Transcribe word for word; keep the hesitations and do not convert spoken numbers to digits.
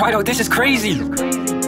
Whiteout, this is crazy.